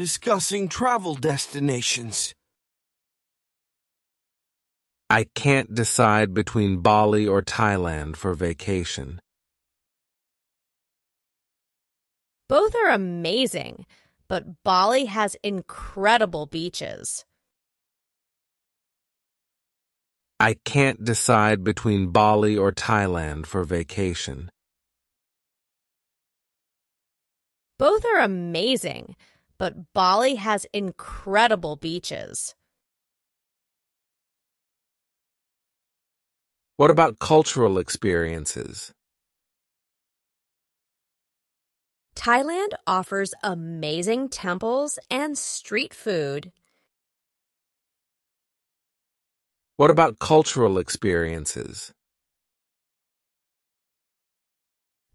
discussing travel destinations. I can't decide between Bali or Thailand for vacation. Both are amazing, but Bali has incredible beaches. I can't decide between Bali or Thailand for vacation. Both are amazing, but Bali has incredible beaches. What about cultural experiences? Thailand offers amazing temples and street food. What about cultural experiences?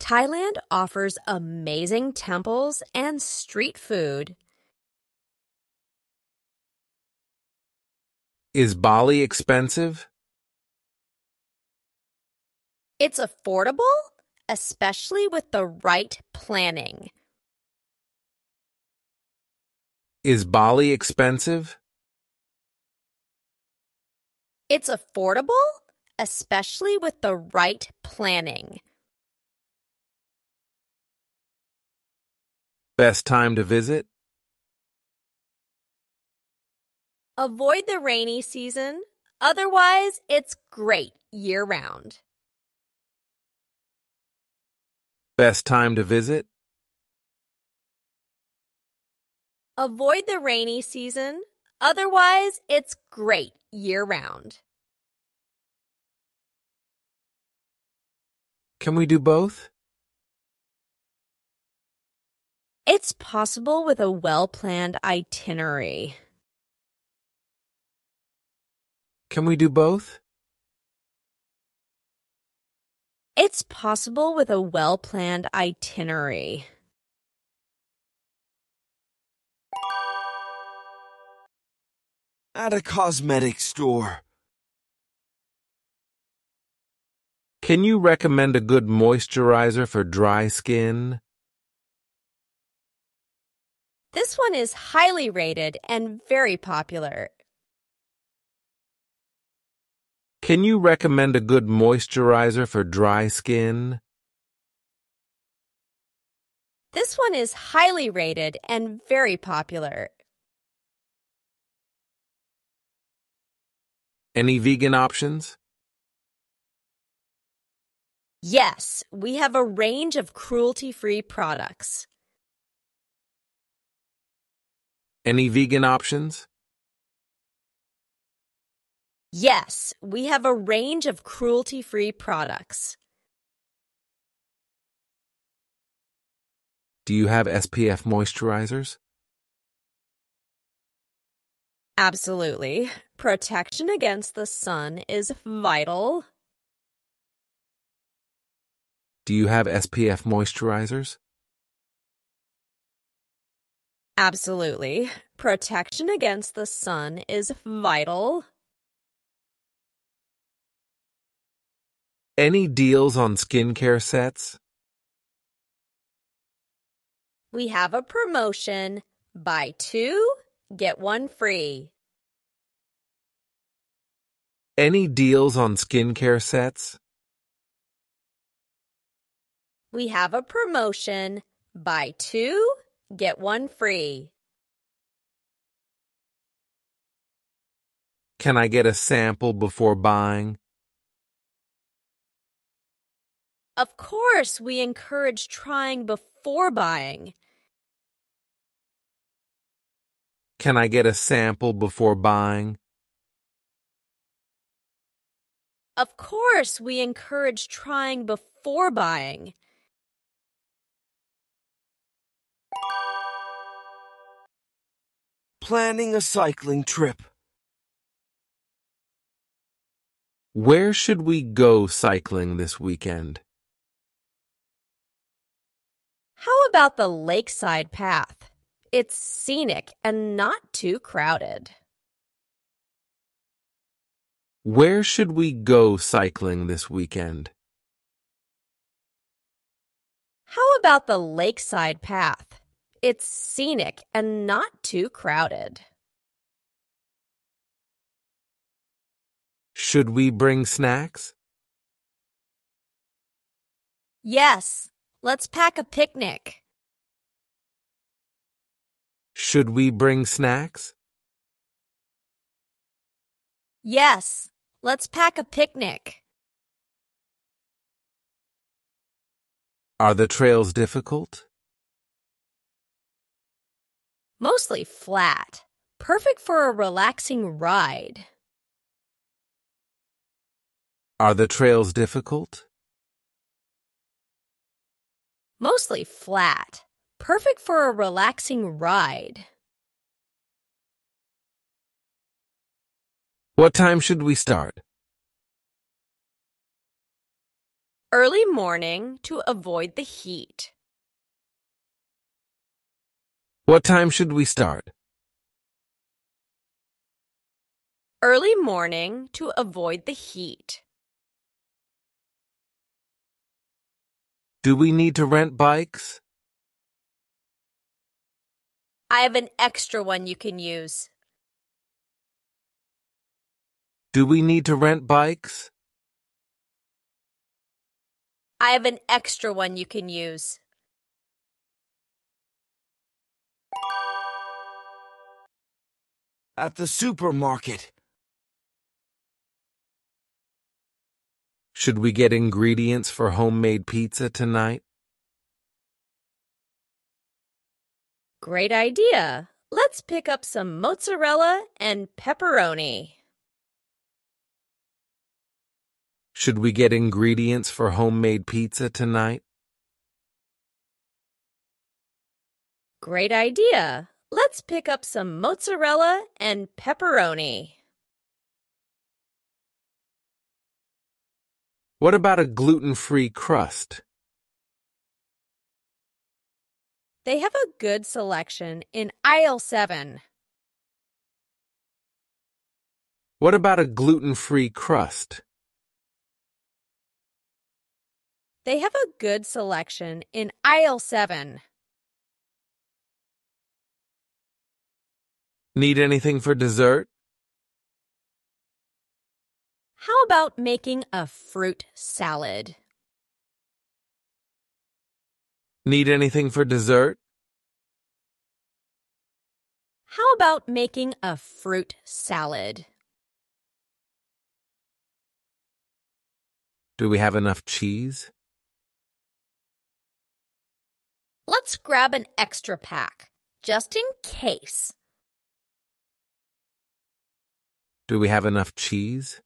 Thailand offers amazing temples and street food. Is Bali expensive? It's affordable, especially with the right planning. Is Bali expensive? It's affordable, especially with the right planning. Best time to visit? Avoid the rainy season. Otherwise, it's great year-round. Best time to visit? Avoid the rainy season. Otherwise, it's great year-round. Can we do both? It's possible with a well-planned itinerary. Can we do both? It's possible with a well-planned itinerary. At a cosmetic store. Can you recommend a good moisturizer for dry skin? This one is highly rated and very popular. Can you recommend a good moisturizer for dry skin? This one is highly rated and very popular. Any vegan options? Yes, we have a range of cruelty-free products. Any vegan options? Yes, we have a range of cruelty-free products. Do you have SPF moisturizers? Absolutely. Protection against the sun is vital. Do you have SPF moisturizers? Absolutely. Protection against the sun is vital. Any deals on skincare sets? We have a promotion. Buy 2, get 1 free. Any deals on skincare sets? We have a promotion. Buy 2, get 1 free. Can I get a sample before buying? Of course, we encourage trying before buying. Can I get a sample before buying? Of course, we encourage trying before buying. Planning a cycling trip. Where should we go cycling this weekend? How about the lakeside path? It's scenic and not too crowded. Where should we go cycling this weekend? How about the lakeside path? It's scenic and not too crowded. Should we bring snacks? Yes, let's pack a picnic. Should we bring snacks? Yes, let's pack a picnic. Are the trails difficult? Mostly flat, perfect for a relaxing ride. Are the trails difficult? Mostly flat, perfect for a relaxing ride. What time should we start? Early morning to avoid the heat. What time should we start? Early morning to avoid the heat. Do we need to rent bikes? I have an extra one you can use. Do we need to rent bikes? I have an extra one you can use. At the supermarket. Should we get ingredients for homemade pizza tonight? Great idea. Let's pick up some mozzarella and pepperoni. Should we get ingredients for homemade pizza tonight? Great idea. Let's pick up some mozzarella and pepperoni. What about a gluten-free crust? They have a good selection in aisle 7. What about a gluten-free crust? They have a good selection in aisle 7. Need anything for dessert? How about making a fruit salad? Need anything for dessert? How about making a fruit salad? Do we have enough cheese? Let's grab an extra pack, just in case. Do we have enough cheese?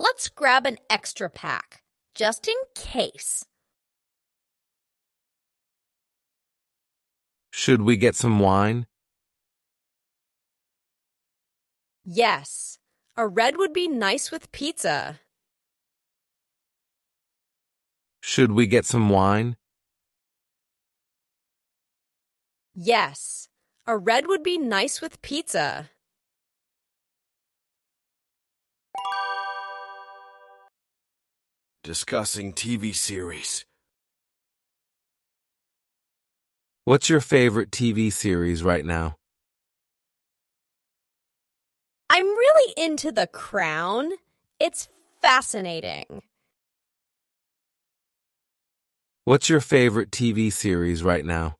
Let's grab an extra pack, just in case. Should we get some wine? Yes, a red would be nice with pizza. Should we get some wine? Yes, a red would be nice with pizza. Discussing TV series. What's your favorite TV series right now? I'm really into The Crown. It's fascinating. What's your favorite TV series right now?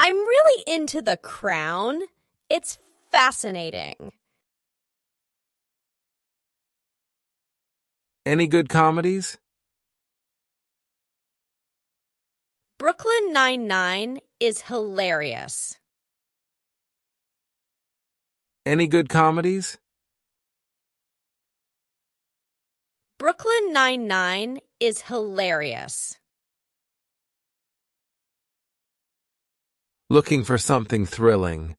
I'm really into The Crown. It's fascinating. Any good comedies? Brooklyn Nine-Nine is hilarious. Any good comedies? Brooklyn Nine-Nine is hilarious. Looking for something thrilling.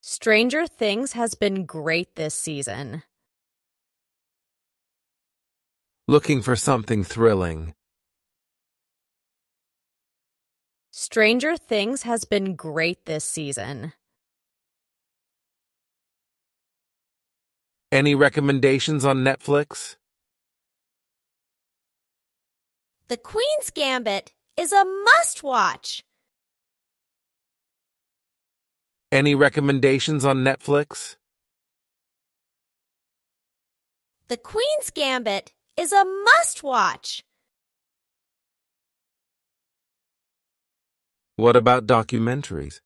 Stranger Things has been great this season. Looking for something thrilling. Stranger Things has been great this season. Any recommendations on Netflix? The Queen's Gambit is a must-watch. Any recommendations on Netflix? The Queen's Gambit is a must-watch. What about documentaries?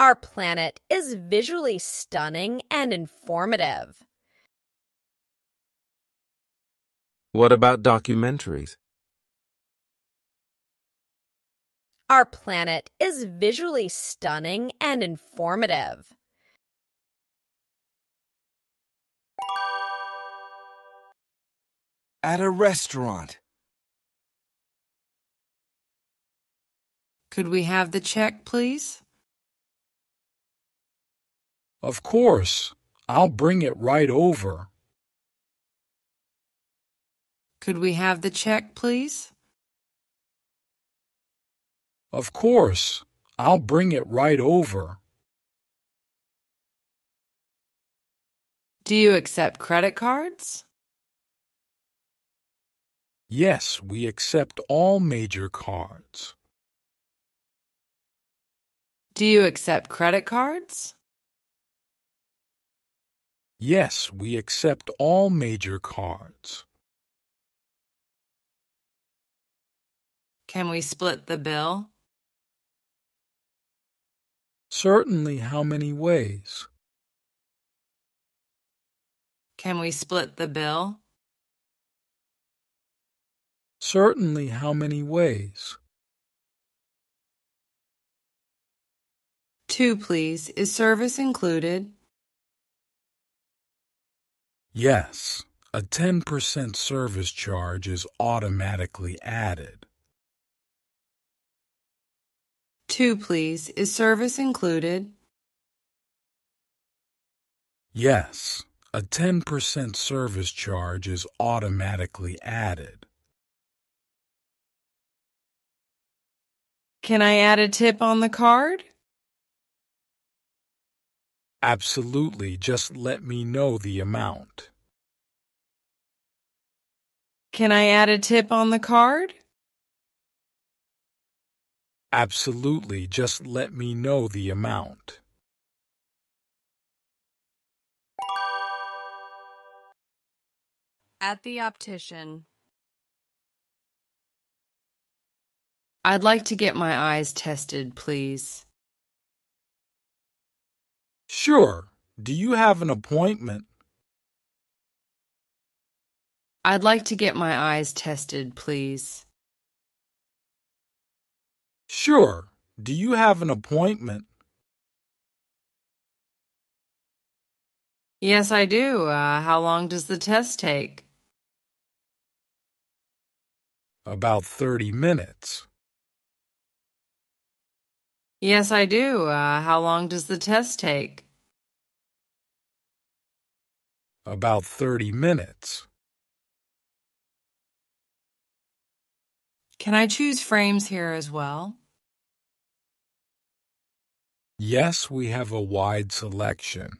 Our Planet is visually stunning and informative. What about documentaries? Our Planet is visually stunning and informative. At a restaurant. Could we have the check, please? Of course. I'll bring it right over. Could we have the check, please? Of course. I'll bring it right over. Do you accept credit cards? Yes, we accept all major cards. Do you accept credit cards? Yes, we accept all major cards. Can we split the bill? Certainly. How many ways? Can we split the bill? Certainly. How many ways? 2, please. Is service included? Yes, a 10% service charge is automatically added. 2, please. Is service included? Yes, a 10% service charge is automatically added. Can I add a tip on the card? Absolutely. Just let me know the amount. Can I add a tip on the card? Absolutely. Just let me know the amount. At the optician. I'd like to get my eyes tested, please. Sure. Do you have an appointment? I'd like to get my eyes tested, please. Sure. Do you have an appointment? Yes, I do. How long does the test take? About 30 minutes. Yes, I do. How long does the test take? About 30 minutes. Can I choose frames here as well? Yes, we have a wide selection.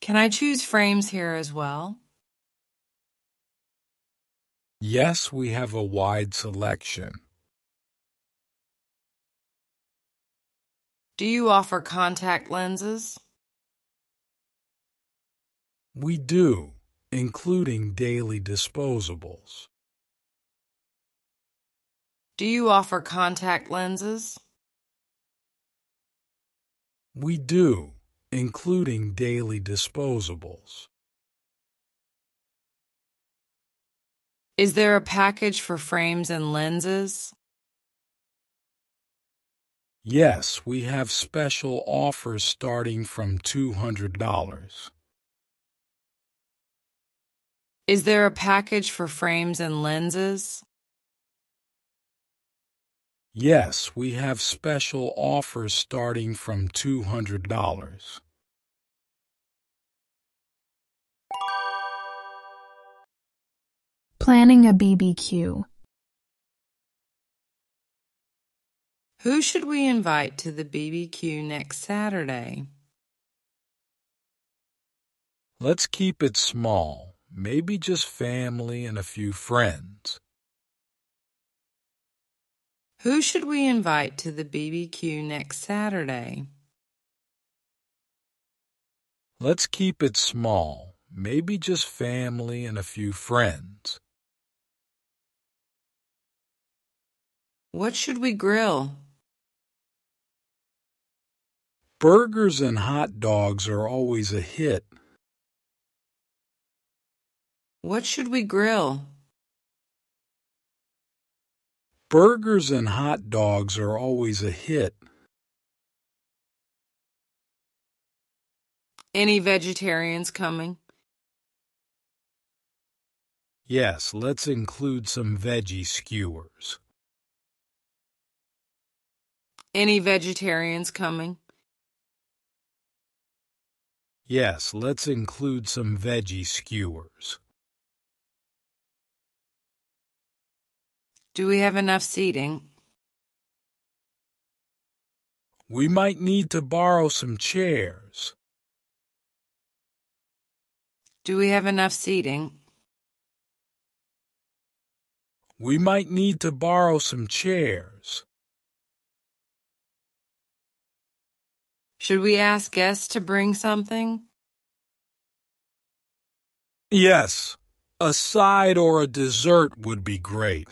Can I choose frames here as well? Yes, we have a wide selection. Do you offer contact lenses? We do, including daily disposables. Do you offer contact lenses? We do, including daily disposables. Is there a package for frames and lenses? Yes, we have special offers starting from $200. Is there a package for frames and lenses? Yes, we have special offers starting from $200. Planning a BBQ. Who should we invite to the BBQ next Saturday? Let's keep it small, maybe just family and a few friends. Who should we invite to the BBQ next Saturday? Let's keep it small, maybe just family and a few friends. What should we grill? Burgers and hot dogs are always a hit. What should we grill? Burgers and hot dogs are always a hit. Any vegetarians coming? Yes, let's include some veggie skewers. Any vegetarians coming? Yes, let's include some veggie skewers. Do we have enough seating? We might need to borrow some chairs. Do we have enough seating? We might need to borrow some chairs. Should we ask guests to bring something? Yes, a side or a dessert would be great.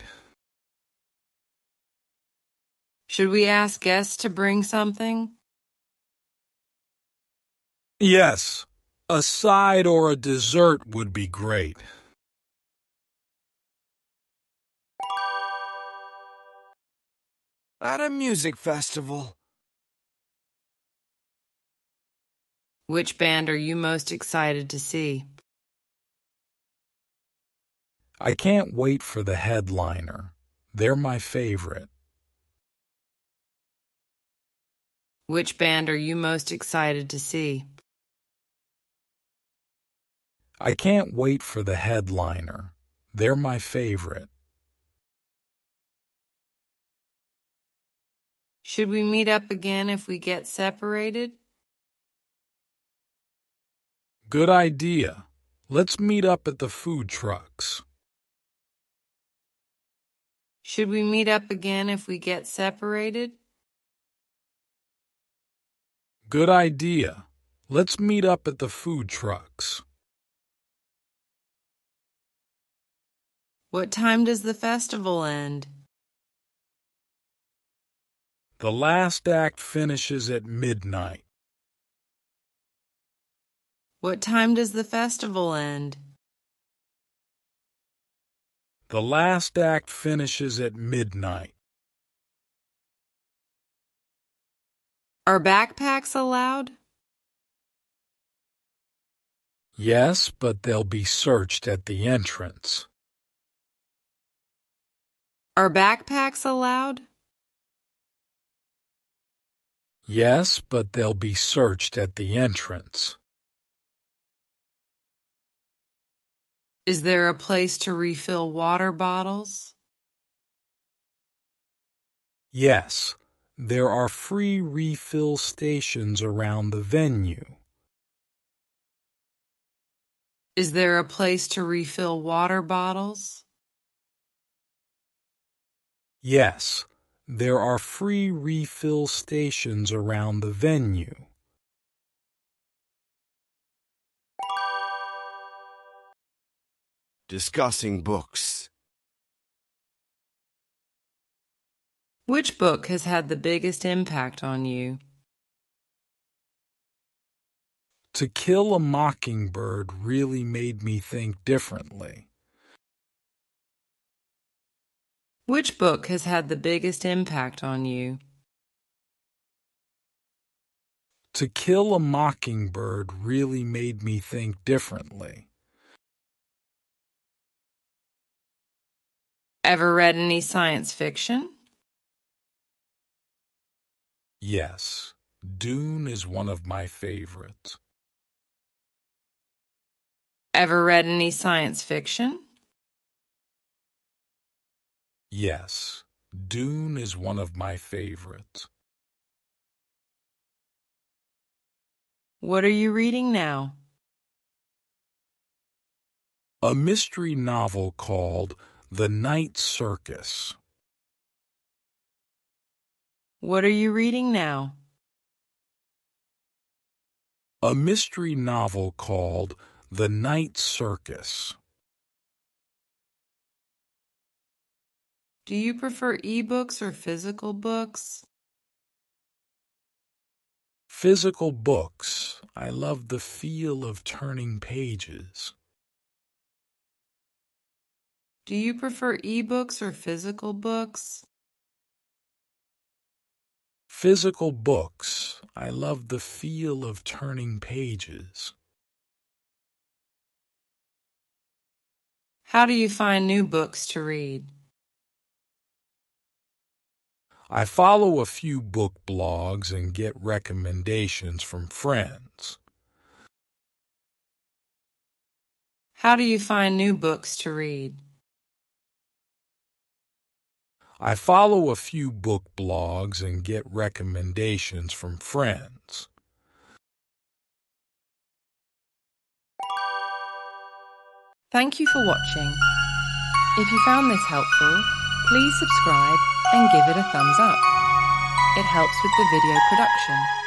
Should we ask guests to bring something? Yes, a side or a dessert would be great. At a music festival. Which band are you most excited to see? I can't wait for the headliner. They're my favorite. Which band are you most excited to see? I can't wait for the headliner. They're my favorite. Should we meet up again if we get separated? Good idea. Let's meet up at the food trucks. Should we meet up again if we get separated? Good idea. Let's meet up at the food trucks. What time does the festival end? The last act finishes at midnight. What time does the festival end? The last act finishes at midnight. Are backpacks allowed? Yes, but they'll be searched at the entrance. Are backpacks allowed? Yes, but they'll be searched at the entrance. Is there a place to refill water bottles? Yes. There are free refill stations around the venue. Is there a place to refill water bottles? Yes, there are free refill stations around the venue. Discussing books. Which book has had the biggest impact on you? To Kill a Mockingbird really made me think differently. Which book has had the biggest impact on you? To Kill a Mockingbird really made me think differently. Ever read any science fiction? Yes, Dune is one of my favorites. Ever read any science fiction? Yes, Dune is one of my favorites. What are you reading now? a mystery novel called The Night Circus. What are you reading now? A mystery novel called The Night Circus. Do you prefer ebooks or physical books? Physical books. I love the feel of turning pages. Do you prefer ebooks or physical books? Physical books. I love the feel of turning pages. How do you find new books to read? I follow a few book blogs and get recommendations from friends. How do you find new books to read? I follow a few book blogs and get recommendations from friends. Thank you for watching. If you found this helpful, please subscribe and give it a thumbs up. It helps with the video production.